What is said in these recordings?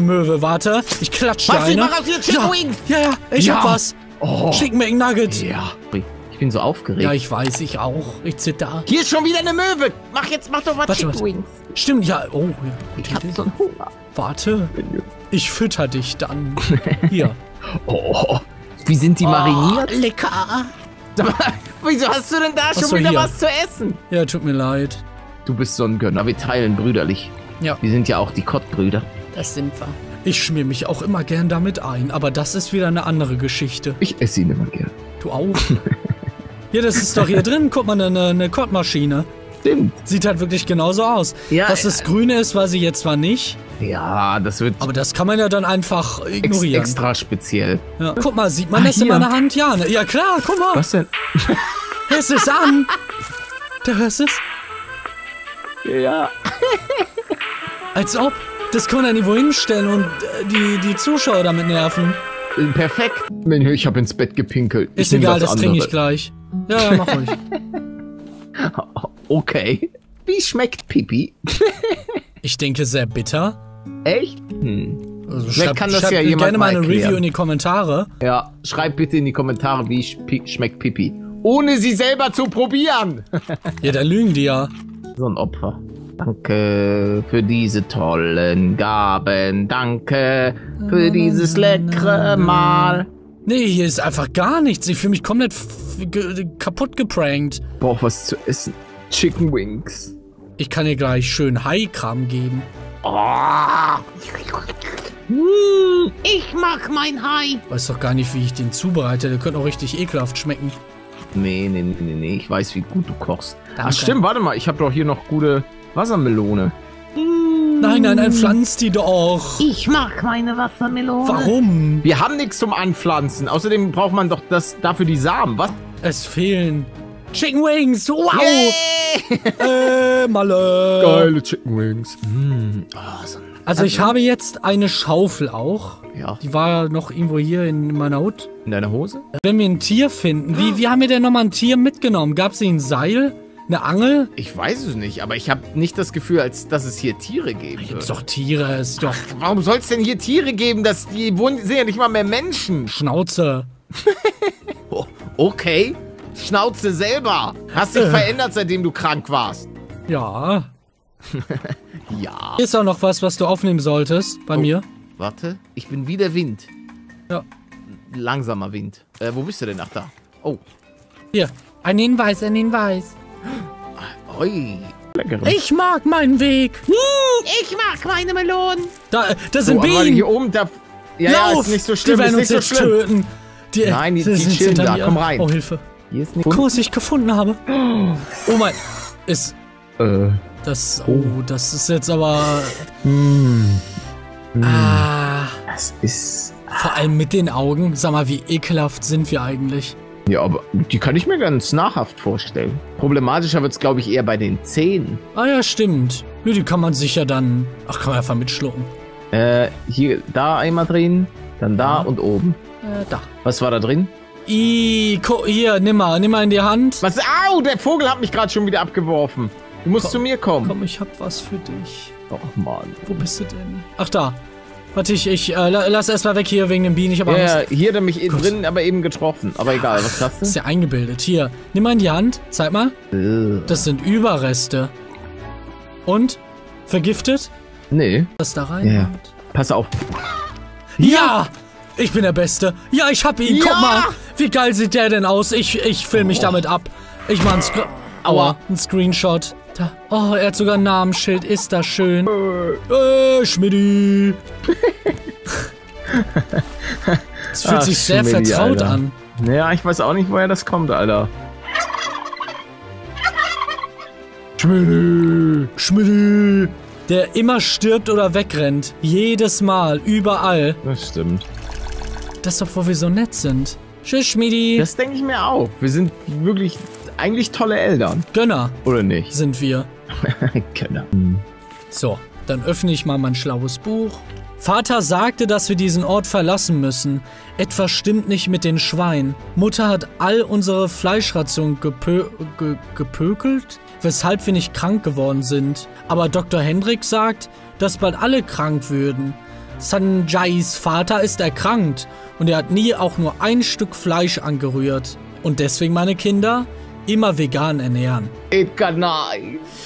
Möwe, warte. Ich klatsche was, eine. Ich ja. Ja, ich hab was. Oh. Chicken McNugget. Ja. Ich bin so aufgeregt. Ja, ich weiß, ich auch. Ich zitter. Hier ist schon wieder eine Möwe. Mach doch mal Chicken Wings. Stimmt, ja. Oh, ja. Ich hab so einen Hunger. Warte. Ich fütter dich dann. Hier. Oh. Wie sind die mariniert? Lecker. Wieso hast du denn da schon wieder was zu essen? Ja, tut mir leid. Du bist so ein Gönner. Wir teilen brüderlich. Ja. Wir sind ja auch die Kottbrüder. Das sind wir. Ich schmier mich auch immer gern damit ein, aber das ist wieder eine andere Geschichte. Ich esse ihn immer gern. Du auch? Ja, das ist doch hier drin. Guck mal, eine Kottmaschine. Stimmt. Sieht halt wirklich genauso aus. Ja, dass es grüne ist, weiß ich jetzt zwar nicht. Ja, das wird... Aber das kann man ja dann einfach ignorieren. Extra speziell. Ja. Guck mal, sieht man das hier in meiner Hand? Ja, ne? Ja klar, guck mal. Was denn? Hörst du es an? Da hörst du es? Ja. Als ob... Das kann man ja irgendwo hinstellen und die Zuschauer damit nerven. Perfekt. Mensch, ich habe ins Bett gepinkelt. Ist egal, das trinke ich gleich. Ja, mach ruhig. Okay. Wie schmeckt Pipi? Ich denke, sehr bitter. Echt? Hm. Also schreibt gerne mal eine Review in die Kommentare. Ja, schreibt bitte in die Kommentare, wie schmeckt Pipi. Ohne sie selber zu probieren. Ja, da lügen die ja. So ein Opfer. Danke für diese tollen Gaben. Danke für dieses leckere Mahl. Nee, hier ist einfach gar nichts. Ich fühle mich komplett kaputt geprankt. Ich brauche was zu essen. Chicken Wings. Ich kann dir gleich schön Hai-Kram geben. Oh. Ich mag mein Hai. Weiß doch gar nicht, wie ich den zubereite. Der könnte auch richtig ekelhaft schmecken. Nee. Ich weiß, wie gut du kochst. Danke. Ach stimmt, warte mal. Ich habe doch hier noch gute... Wassermelone. Nein, anpflanzt die doch. Ich mag meine Wassermelone. Warum? Wir haben nichts zum Anpflanzen. Außerdem braucht man doch dafür die Samen, was? Es fehlen Chicken Wings. Wow. Yeah. Malle. Geile Chicken Wings. Mm. Oh, so also ich habe jetzt eine Schaufel auch. Ja. Die war noch irgendwo hier in meiner Hut. In deiner Hose? Wenn wir ein Tier finden. Wie haben wir denn nochmal ein Tier mitgenommen? Gab es hier ein Seil? Eine Angel? Ich weiß es nicht, aber ich habe nicht das Gefühl, als dass es hier Tiere geben würde. Gibt's doch Tiere, ist doch... Ach, warum soll es denn hier Tiere geben? Die sind ja nicht mal mehr Menschen. Schnauze. Okay. Schnauze selber. Hast dich verändert, seitdem du krank warst. Ja. Ja. Hier ist auch noch was du aufnehmen solltest bei mir. Warte, ich bin wie der Wind. Ja. Langsamer Wind. Wo bist du denn? Ach, da. Oh. Hier. Ein Hinweis, ein Hinweis. Oi. Ich mag meinen Weg. Ich mag meine Melonen. Da sind Bienen. Hier oben, ja, ist nicht so schlimm. Die werden uns jetzt töten. Nein, die chillen da. Komm rein. Oh, Hilfe. Hier ist nichts. Guck, was ich gefunden habe. Oh mein. Ist. Das ist jetzt aber. Das ist. Vor allem mit den Augen. Sag mal, wie ekelhaft sind wir eigentlich? Ja, aber die kann ich mir ganz nahrhaft vorstellen. Problematischer wird es, glaube ich, eher bei den Zähnen. Ah ja, stimmt. Ja, die kann man sicher dann... Ach, kann man einfach mitschlucken. Hier, da einmal drehen, dann da und oben. Da. Was war da drin? Hier, nimm mal in die Hand. Was? Au, der Vogel hat mich gerade schon wieder abgeworfen. Du musst zu mir kommen. Komm, ich hab was für dich. Ach, Mann. Wo bist du denn? Ach, da. Warte, ich lass erstmal weg hier wegen den Bienen. Ich hab Angst. Hier hat mich drin aber eben getroffen. Aber egal, was hast du? Ist ja eingebildet. Hier, nimm mal in die Hand. Zeig mal. Das sind Überreste. Und? Vergiftet? Nee. Was da rein? Ja. Pass auf. Ja! Ich bin der Beste. Ja, ich hab ihn. Ja! Guck mal. Wie geil sieht der denn aus? Ich film mich damit ab. Ich mach ein Screenshot. Da. Oh, er hat sogar ein Namensschild. Ist das schön. Schmidti. Das fühlt sich sehr vertraut an. Ja, ich weiß auch nicht, woher das kommt, Alter. Schmidti. Der immer stirbt oder wegrennt. Jedes Mal. Überall. Das stimmt. Das ist doch, wo wir so nett sind. Tschüss, Schmidti. Das denke ich mir auch. Wir sind wirklich... Eigentlich tolle Eltern. Gönner. Oder nicht? Sind wir. Gönner. So, dann öffne ich mal mein schlaues Buch. Vater sagte, dass wir diesen Ort verlassen müssen. Etwas stimmt nicht mit den Schweinen. Mutter hat all unsere Fleischration gepökelt, weshalb wir nicht krank geworden sind. Aber Dr. Hendrik sagt, dass bald alle krank würden. Sanjays Vater ist erkrankt und er hat nie auch nur ein Stück Fleisch angerührt. Und deswegen, meine Kinder, immer vegan ernähren.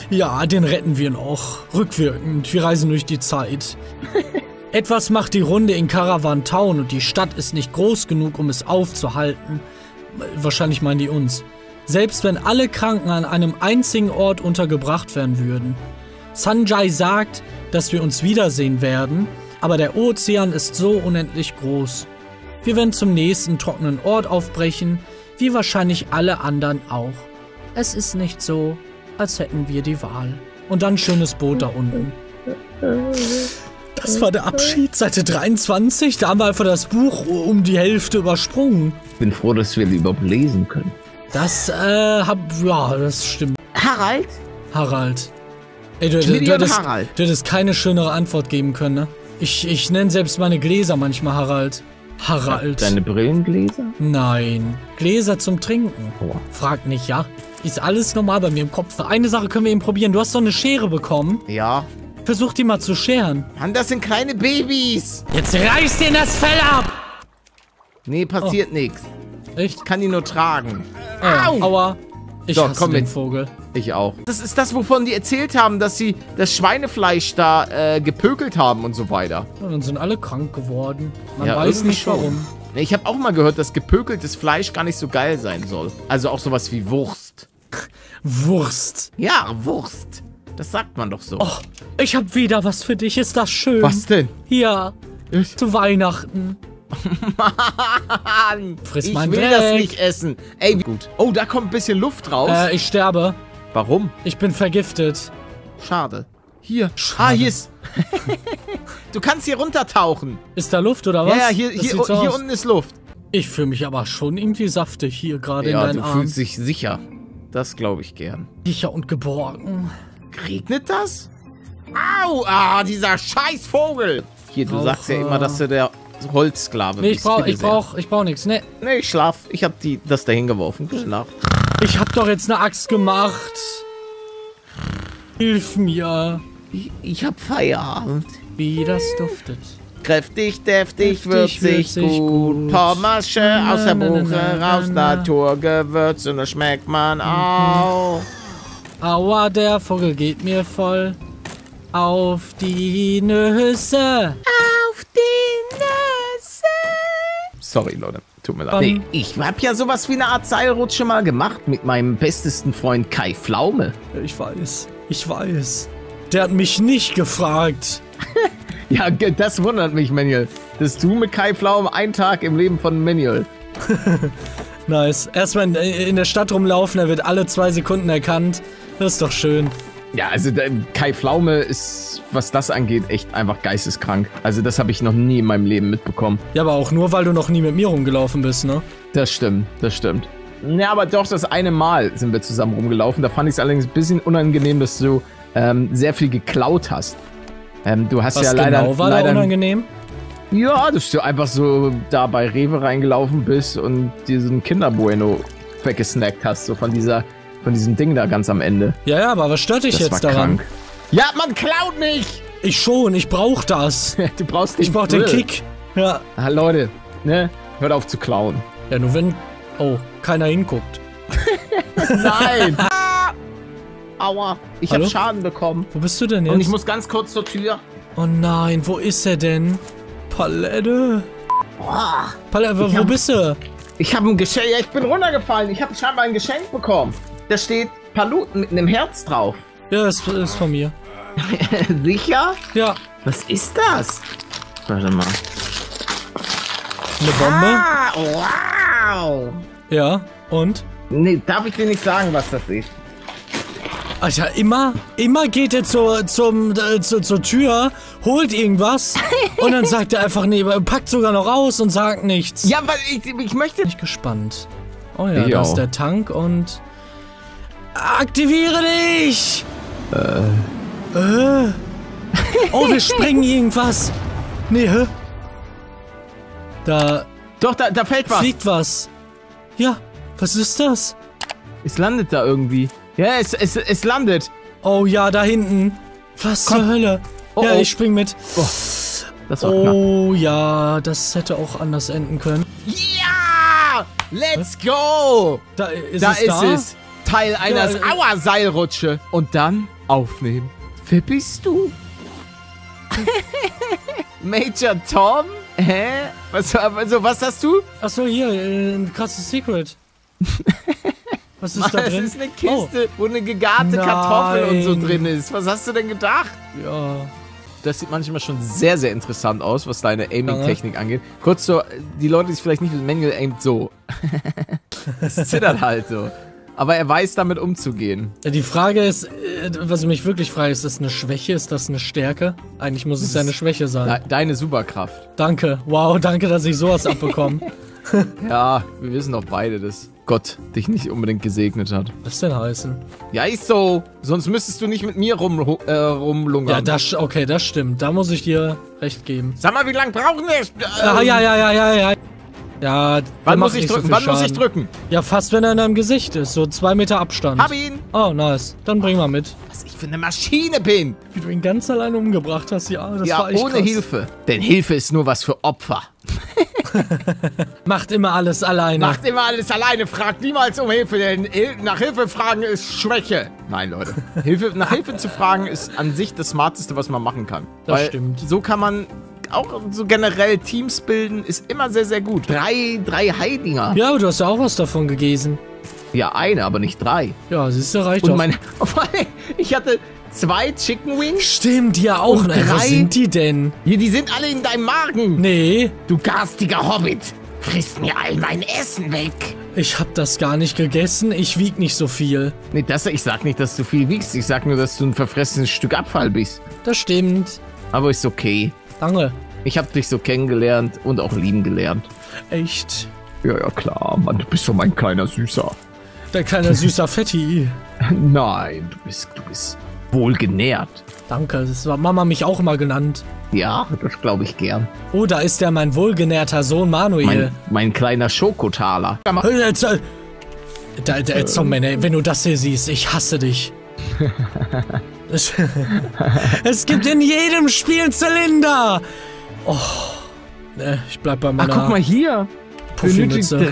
Ja, den retten wir noch. Rückwirkend, wir reisen durch die Zeit. Etwas macht die Runde in Caravan Town und die Stadt ist nicht groß genug, um es aufzuhalten. Wahrscheinlich meinen die uns. Selbst wenn alle Kranken an einem einzigen Ort untergebracht werden würden. Sanjay sagt, dass wir uns wiedersehen werden, aber der Ozean ist so unendlich groß. Wir werden zum nächsten trockenen Ort aufbrechen, wie wahrscheinlich alle anderen auch. Es ist nicht so, als hätten wir die Wahl. Und dann schönes Boot da unten. Das war der Abschied, Seite 23. Da haben wir einfach das Buch um die Hälfte übersprungen. Ich bin froh, dass wir überhaupt lesen können. Das, ja, das stimmt. Harald? Harald. Ey, du hättest keine schönere Antwort geben können, ne? Ich nenne selbst meine Gläser manchmal Harald. Harald. Deine Brillengläser? Nein. Gläser zum Trinken. Oh. Frag nicht, ja? Ist alles normal bei mir im Kopf. Eine Sache können wir eben probieren. Du hast doch eine Schere bekommen. Ja. Versuch die mal zu scheren. Mann, das sind kleine Babys. Jetzt reißt denen das Fell ab. Nee, passiert nichts. Echt? Ich kann die nur tragen. Au. Aua. Ich hasse den Vogel. Ich auch. Das ist das, wovon die erzählt haben, dass sie das Schweinefleisch da gepökelt haben und so weiter. Und dann sind alle krank geworden. Man weiß nicht warum. Ich habe auch mal gehört, dass gepökeltes Fleisch gar nicht so geil sein soll. Also auch sowas wie Wurst. Wurst. Ja, Wurst. Das sagt man doch so. Oh, ich habe wieder was für dich. Ist das schön? Was denn? Ja, zu Weihnachten. Mann, ich will das nicht essen. Ey, gut. Oh, da kommt ein bisschen Luft raus. Ich sterbe. Warum? Ich bin vergiftet. Schade. Hier. Schade. Ah, hier ist... Du kannst hier runtertauchen. Ist da Luft oder was? Ja, hier unten ist Luft. Ich fühle mich aber schon irgendwie saftig hier gerade in deinen Armen. Ja, du fühlst dich sicher. Das glaube ich gern. Sicher und geborgen. Regnet das? Au! Ah, dieser scheiß Vogel. Hier, du sagst ja immer, dass du der... Holzsklave. Nee, ich brauch nichts. Nee. Nee, ich schlaf. Ich hab das dahin geworfen. Gute Nacht. Ich hab doch jetzt eine Axt gemacht. Hilf mir. Ich hab Feierabend. Wie das duftet. Kräftig, deftig, würzig, gut. Pommasche aus der Buche raus, Naturgewürz und das schmeckt man auch. Aua, der Vogel geht mir voll auf die Nüsse. Auf die Nase. Sorry, Leute. Tut mir leid. Nee, ich habe ja sowas wie eine Art Seilrutsche mal gemacht mit meinem bestesten Freund Kai Pflaume. Ich weiß. Ich weiß. Der hat mich nicht gefragt. Ja, das wundert mich, Manuel. Dass du mit Kai Pflaume einen Tag im Leben von Manuel. Nice. Erstmal in der Stadt rumlaufen, er wird alle 2 Sekunden erkannt. Das ist doch schön. Ja, also Kai Pflaume ist, was das angeht, echt einfach geisteskrank. Also das habe ich noch nie in meinem Leben mitbekommen. Ja, aber auch nur, weil du noch nie mit mir rumgelaufen bist, ne? Das stimmt, das stimmt. Ja, aber doch, das eine Mal sind wir zusammen rumgelaufen. Da fand ich es allerdings ein bisschen unangenehm, dass du sehr viel geklaut hast. Du hast ja leider... Was genau war da unangenehm? Ja, dass du einfach so da bei Rewe reingelaufen bist und diesen Kinder-Bueno weggesnackt hast, so von dieser... Von diesem Ding da ganz am Ende. Ja, ja, aber was stört dich jetzt daran? Krank. Ja, man klaut nicht! Ich schon, ich brauch das. Du brauchst den Kick. Ja. Ah, Leute, ne? Hört auf zu klauen. Ja, nur wenn... Oh, keiner hinguckt. Nein! Aua, ich habe Schaden bekommen. Wo bist du denn jetzt? Und ich muss ganz kurz zur Tür. Oh nein, wo ist er denn? Palette. Boah. Palette, wo bist du? Ich habe ein Geschenk... Ja, ich bin runtergefallen. Ich habe scheinbar ein Geschenk bekommen. Da steht Paluten mit einem Herz drauf. Ja, das ist von mir. Sicher? Ja. Was ist das? Warte mal. Eine Bombe? Ah, wow! Ja, und? Nee, darf ich dir nicht sagen, was das ist. Alter, immer geht er zur Tür, holt irgendwas und dann sagt er einfach, nee, packt sogar noch aus und sagt nichts. Ja, weil ich möchte... Bin ich gespannt. Oh ja, da ist der Tank und... Aktiviere dich! Oh, wir springen irgendwas. Nee, hä? Da... Doch, da fällt was. Fliegt was. Ja, was ist das? Es landet da irgendwie. Ja, es landet. Oh ja, da hinten. Was zur Hölle? Oh, ja, ich spring mit. Oh, das war knapp. Oh ja, das hätte auch anders enden können. Ja! Let's go! Da ist es. Teil einer Auerseilrutsche. Und dann aufnehmen. Wer bist du? Major Tom? Hä? Was hast du? Achso, hier, ein krasses Secret. Was ist Mann, da drin? Das ist eine Kiste, wo eine gegarte Kartoffel und so drin ist. Was hast du denn gedacht? Ja. Das sieht manchmal schon sehr, sehr interessant aus, was deine Aiming-Technik angeht. Kurz so, die Leute, die es vielleicht nicht mit Manual aimt, so. Es zittert halt so. Aber er weiß, damit umzugehen. Die Frage ist, was ich mich wirklich frage, ist das eine Schwäche, ist das eine Stärke? Eigentlich muss es ja eine Schwäche sein. Deine Superkraft. Danke. Wow, danke, dass ich sowas abbekomme. Ja, wir wissen doch beide, dass Gott dich nicht unbedingt gesegnet hat. Was denn heißen? Ja, ist so. Sonst müsstest du nicht mit mir rumlungern. Ja, das stimmt. Da muss ich dir recht geben. Sag mal, wie lange brauchen wir? Ja. Ja, wann muss ich drücken? Ja, fast wenn er in deinem Gesicht ist. So 2 Meter Abstand. Hab ihn! Oh, nice. Dann bring mal mit. Was ich für eine Maschine bin! Wie du ihn ganz alleine umgebracht hast, ja. Das war echt ohne krass. Hilfe. Denn Hilfe ist nur was für Opfer. Macht immer alles alleine. Macht immer alles alleine. Fragt niemals um Hilfe, denn nach Hilfe fragen ist Schwäche. Nein, Leute. Nach Hilfe zu fragen ist an sich das Smarteste, was man machen kann. Das stimmt. So kann man... Auch so generell Teams bilden ist immer sehr, sehr gut. Drei Heidinger. Ja, aber du hast ja auch was davon gegessen. Ja, eine, aber nicht 3. Ja, siehst du, reicht doch. Ich hatte 2 Chicken Wings. Stimmt, ja auch. Und 3. Was sind die denn? Ja, die sind alle in deinem Magen. Nee. Du garstiger Hobbit, frisst mir all mein Essen weg. Ich hab das gar nicht gegessen. Ich wieg nicht so viel. Nee, ich sag nicht, dass du viel wiegst. Ich sag nur, dass du ein verfressenes Stück Abfall bist. Das stimmt. Aber ist okay. Danke. Ich hab dich so kennengelernt und auch lieben gelernt. Echt? Ja, klar, Mann. Du bist so mein kleiner Süßer. Dein kleiner süßer Fetti. Nein, du bist wohlgenährt. Danke, das war Mama mich auch immer genannt. Ja, das glaube ich gern. Oh, da ist ja mein wohlgenährter Sohn Manuel. Mein kleiner Schokotaler. Wenn du das hier siehst, ich hasse dich. Es gibt in jedem Spiel Zylinder. Oh, ne, ich bleib bei meiner... Ach, guck mal hier. Puffimütze.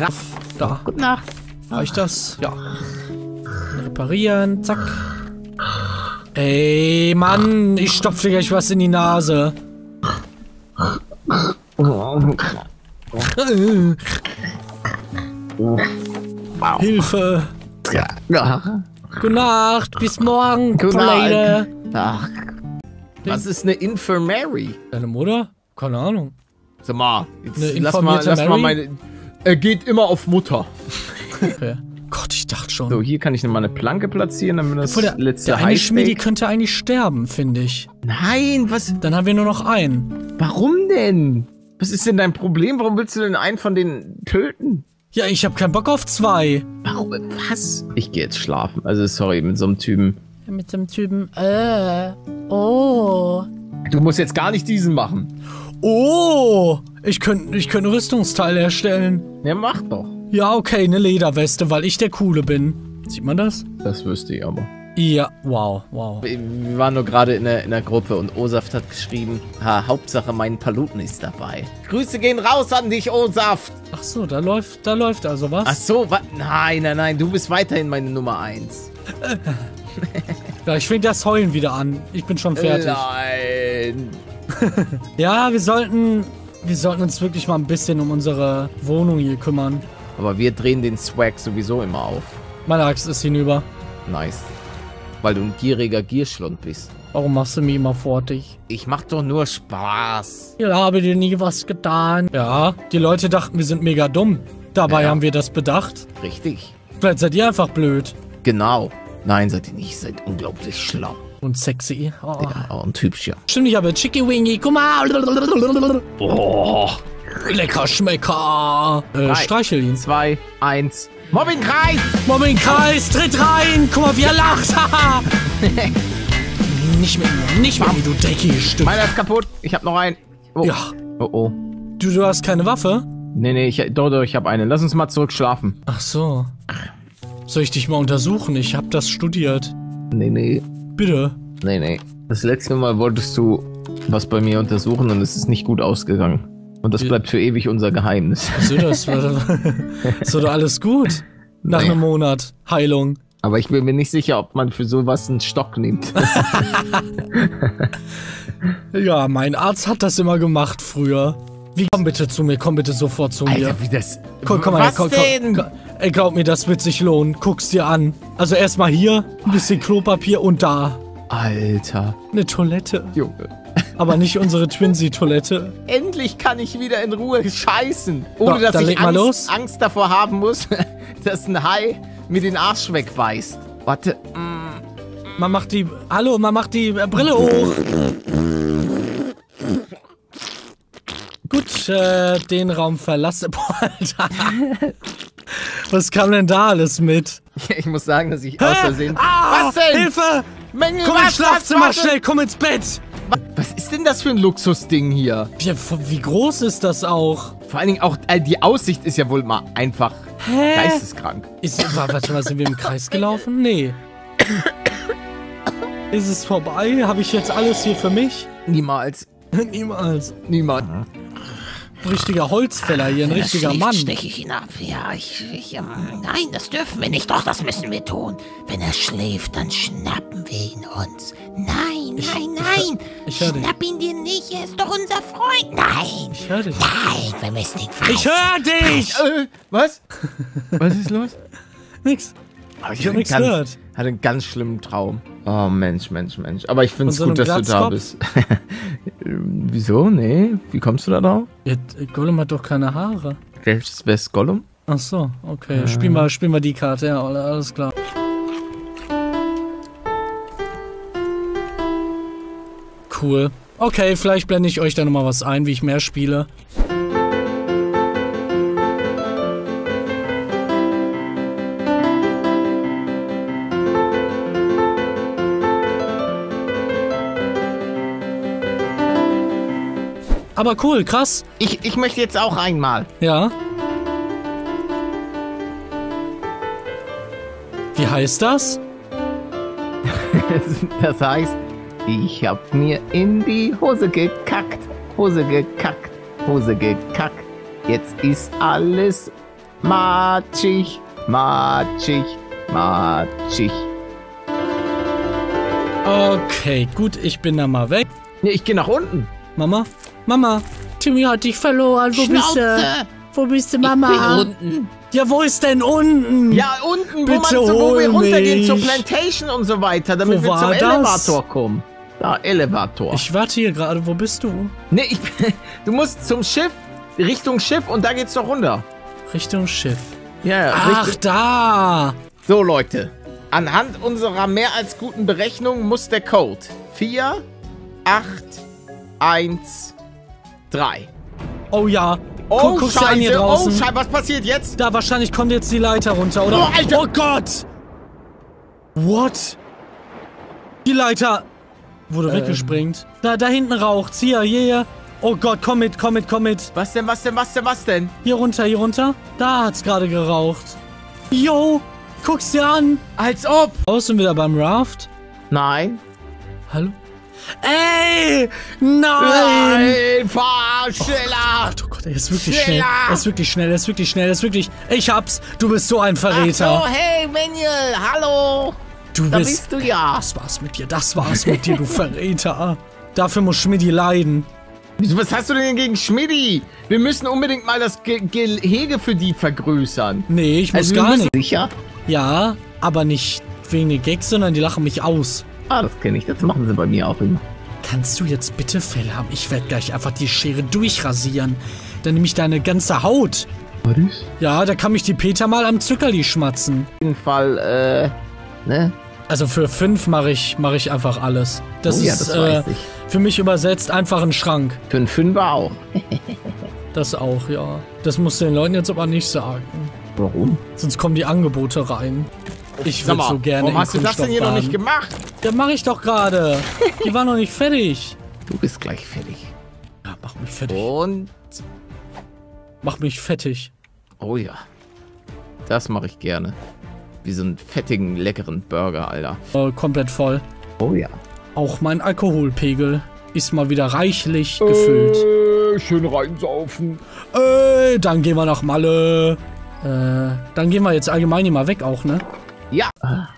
Da. Gute Nacht. Reicht das? Ja. Reparieren. Zack. Ey, Mann. Ich stopfe dir gleich was in die Nase. Hilfe. Gute Nacht, bis morgen, Kollege. Was ist eine Infirmary? Deine Mutter? Keine Ahnung. Sag mal, jetzt lass mal meine... Er geht immer auf Mutter. Okay. Gott, ich dachte schon. So, hier kann ich mal eine Planke platzieren, damit das letzte Highspeak... Der eine Schmiedi könnte eigentlich sterben, finde ich. Nein, was? Dann haben wir nur noch einen. Warum denn? Was ist denn dein Problem? Warum willst du denn einen von denen töten? Ja, ich hab keinen Bock auf 2. Warum? Was? Ich gehe jetzt schlafen. Also, sorry, mit so einem Typen. Mit so einem Typen. Oh. Du musst jetzt gar nicht diesen machen. Oh. Ich könnte Rüstungsteile herstellen. Ja, mach doch. Ja, okay, eine Lederweste, weil ich der Coole bin. Sieht man das? Das wüsste ich aber. Ja, wow. Wir waren nur gerade in der Gruppe und Osaft hat geschrieben, Hauptsache mein Paluten ist dabei. Grüße gehen raus an dich, Osaft! Ach so, da läuft also was? Ach so, was? Nein, du bist weiterhin meine Nummer 1. Ja, ich fing das Heulen wieder an. Ich bin schon fertig. Nein! Ja, wir sollten uns wirklich mal ein bisschen um unsere Wohnung hier kümmern. Aber wir drehen den Swag sowieso immer auf. Meine Axt ist hinüber. Nice. Weil du ein gieriger Gierschlund bist. Warum machst du mich immer fertig? Ich mach doch nur Spaß. Ich habe dir nie was getan. Ja, die Leute dachten, wir sind mega dumm. Dabei haben wir das bedacht. Richtig. Vielleicht seid ihr einfach blöd. Genau. Nein, seid ihr nicht. Seid unglaublich schlau. Und sexy. Oh. Ja, und hübsch, ja. Stimmt, ich habe Chicky Wingy. Guck mal. Oh. Lecker Schmecker. Streichel ihn. 2, 1... Mobbingkreis! Mobbingkreis, tritt rein! Guck mal, wie er lacht! Nicht mit mir, du dreckiges Stück! Meiner ist kaputt, ich hab noch einen. Oh. Ja. Oh, oh. Du hast keine Waffe? Nee, nee, ich habe eine. Lass uns mal zurück schlafen. Ach so. Soll ich dich mal untersuchen? Ich habe das studiert. Nee, nee. Bitte? Nee, nee. Das letzte Mal wolltest du was bei mir untersuchen und es ist nicht gut ausgegangen. Und das bleibt für ewig unser Geheimnis. Ach so, das war doch alles gut. Nach einem Monat. Heilung. Aber ich bin mir nicht sicher, ob man für sowas einen Stock nimmt. Ja, mein Arzt hat das immer gemacht früher. Wie, komm bitte zu mir, komm bitte sofort zu mir. Alter, wie das... Komm, ey, glaub mir, das wird sich lohnen. Guck's dir an. Also erstmal hier, ein bisschen Klopapier und da. Alter. Eine Toilette. Junge. Aber nicht unsere Twinsy-Toilette. Endlich kann ich wieder in Ruhe scheißen. Ohne, dass ich Angst davor haben muss, dass ein Hai mir den Arsch wegweist. Warte. Man macht die... Hallo, man macht die Brille hoch. Gut, den Raum verlasse. Boah, Alter. Was kam denn da alles mit? Ich muss sagen, dass ich aus Versehen... Ah, was denn? Hilfe! Mängel, komm ins Schlafzimmer, schnell, komm ins Bett! Was ist denn das für ein Luxusding hier? Wie groß ist das auch? Vor allen Dingen auch, die Aussicht ist ja wohl mal einfach geisteskrank. Warte mal, sind wir im Kreis gelaufen? Nee. Ist es vorbei? Habe ich jetzt alles hier für mich? Niemals. Niemals. Niemand. Richtiger Holzfäller hier, ein richtiger Mann. Steche ich ihn ab. Ja, nein, das dürfen wir nicht. Doch, das müssen wir tun. Wenn er schläft, dann schnappen wir ihn uns. Nein, nein, nein. Schnapp ihn dir nicht. Er ist doch unser Freund. Nein. Ich höre dich. Nein, wir müssen ihn fassen. Ich höre dich. Was? Was ist los? Nix. Aber ich habe nichts gehört. Hatte einen ganz schlimmen Traum. Oh, Mensch, Mensch, Mensch. Aber ich finde es gut, dass du da bist. Wieso? Nee? Wie kommst du da drauf? Ja, Gollum hat doch keine Haare. Wer ist Gollum? Ach so, okay. Spiel mal die Karte, ja, alles klar. Cool. Okay, vielleicht blende ich euch da nochmal was ein, wie ich mehr spiele. Aber cool, krass. Ich möchte jetzt auch einmal. Ja. Wie heißt das? Das heißt, ich hab mir in die Hose gekackt. Hose gekackt. Hose gekackt. Jetzt ist alles matschig. Matschig. Matschig. Okay, gut, ich bin da mal weg. Nee, ich gehe nach unten. Mama? Mama, Timmy hat dich verloren. Wo bist du? Wo bist du, Mama? Ich bin unten. Ja, wo ist denn unten? Ja, unten, wo wir runtergehen zur Plantation und so weiter, damit wir zum Elevator kommen. Da, Elevator. Ich warte hier gerade. Wo bist du? Nee, du musst zum Schiff, Richtung Schiff und da geht's doch runter. Richtung Schiff. Ja, ach, da. So, Leute. Anhand unserer mehr als guten Berechnung muss der Code 4, 8, 1, 3. Oh ja. Oh, guck, Scheiße. An hier draußen. Oh, Scheiße. Was passiert jetzt? Da wahrscheinlich kommt jetzt die Leiter runter, oder? Oh, Alter. Oh Gott. What? Die Leiter wurde weggesprengt. Da hinten raucht's. Hier, hier. Oh Gott, komm mit, komm mit, komm mit. Was denn, was denn, was denn, was denn? Hier runter, hier runter. Da hat's gerade geraucht. Yo, guck's dir an. Als ob. Außen wieder beim Raft? Nein. Hallo? Ey! Nein! Fahr schneller! Oh Gott, er ist wirklich schnell. Er ist wirklich schnell, er ist wirklich schnell, er ist wirklich... Ich hab's! Du bist so ein Verräter! Ach so, hey, Manuel! Hallo! Da bist du ja! Das war's mit dir, du Verräter! Dafür muss Schmidti leiden. Was hast du denn gegen Schmidti? Wir müssen unbedingt mal das Gehege für die vergrößern. Nee, ich muss gar nicht. Sicher? Ja, aber nicht wegen den Gags, sondern die lachen mich aus. Ah, das kenne ich. Das machen sie bei mir auch immer. Kannst du jetzt bitte Fell haben? Ich werde gleich einfach die Schere durchrasieren. Dann nehme ich deine ganze Haut. Was? Ja, da kann mich die Peter mal am Zuckerli schmatzen. Auf jeden Fall, ne? Also für 5 mache ich einfach alles. Das ist für mich übersetzt einfach ein Schrank. Für einen 5er auch. Das auch, ja. Das musst du den Leuten jetzt aber nicht sagen. Warum? Sonst kommen die Angebote rein. Ich würde so gerne. Warum hast du das denn hier noch nicht gemacht? Ja, mache ich doch gerade. Die war noch nicht fertig. Du bist gleich fertig. Ja, mach mich fertig. Und mach mich fettig. Oh ja. Das mache ich gerne. Wie so einen fettigen, leckeren Burger, Alter. Komplett voll. Oh ja. Auch mein Alkoholpegel ist mal wieder reichlich gefüllt. Schön reinsaufen. Dann gehen wir nach Malle. Dann gehen wir jetzt allgemein hier mal weg auch, ne? Ja. Ach,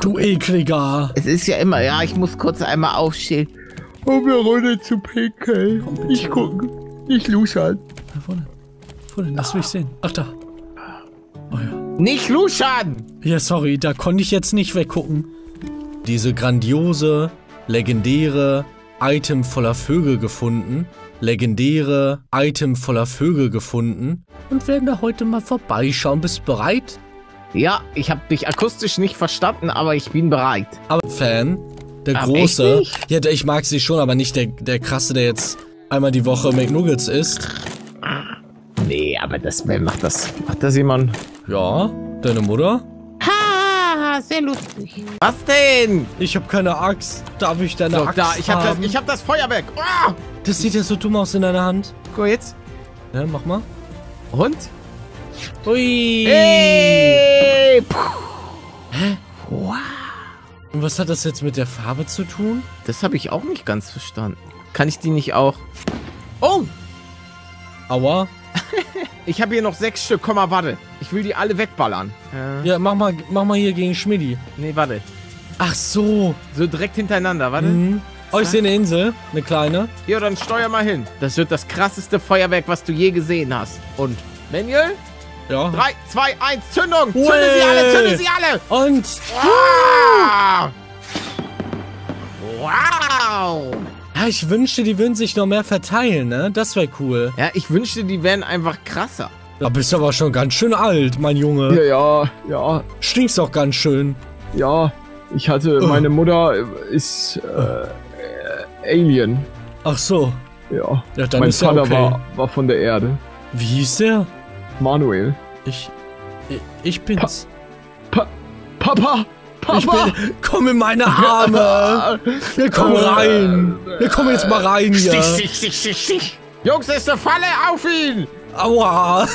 du Ekliger. Es ist ja immer, ja, ich muss kurz einmal aufstehen. Um mir runter zu pinkeln. Ich gucke. Ich luschern. Da vorne. Vorne, das will ich sehen. Ach, da. Oh, ja. Nicht luschern! Ja, sorry, da konnte ich jetzt nicht weggucken. Diese grandiose, legendäre Item voller Vögel gefunden. Legendäre Item voller Vögel gefunden. Und werden da heute mal vorbeischauen. Bist du bereit? Ja, ich habe dich akustisch nicht verstanden, aber ich bin bereit. Aber Fan, der Große. Ja, ich mag sie schon, aber nicht der Krasse, der jetzt einmal die Woche McNuggets isst. Nee, aber das macht das jemand? Ja, deine Mutter? Ha, sehr lustig. Was denn? Ich habe keine Axt. Darf ich deine Axt haben? Ich hab das Feuerwerk. Oh! Das sieht ja so dumm aus in deiner Hand. Guck mal jetzt. Ja, mach mal. Und? Ui. Hey. Hä? Wow. Und was hat das jetzt mit der Farbe zu tun? Das habe ich auch nicht ganz verstanden. Kann ich die nicht auch... Oh! Aua. Ich habe hier noch 6 Stück. Komm mal, warte. Ich will die alle wegballern. Ja, mach mal hier gegen Schmidti. Nee, warte. Ach so. So direkt hintereinander, warte. Mhm. Oh, ich sehe eine Insel. Eine kleine. Ja, dann steuer mal hin. Das wird das krasseste Feuerwerk, was du je gesehen hast. Und, Manuel? Ja. 3, 2, 1, Zündung! Uey. Zünde sie alle, zünde sie alle! Und... Wow! Wow! Ja, ich wünschte, die würden sich noch mehr verteilen, ne? Das wäre cool. Ja, ich wünschte, die wären einfach krasser. Da bist du aber schon ganz schön alt, mein Junge. Ja. Stinkst auch ganz schön. Ja, ich hatte... Meine Mutter ist... Alien. Ach so. Ja. Ja, dann mein ist Vater okay. war von der Erde. Wie hieß der? Manuel. Ich bin's. Papa! Komm in meine Arme! Wir kommen rein! Wir kommen jetzt mal rein hier! Ja. Stich! Jungs, das ist eine Falle! Auf ihn! Aua!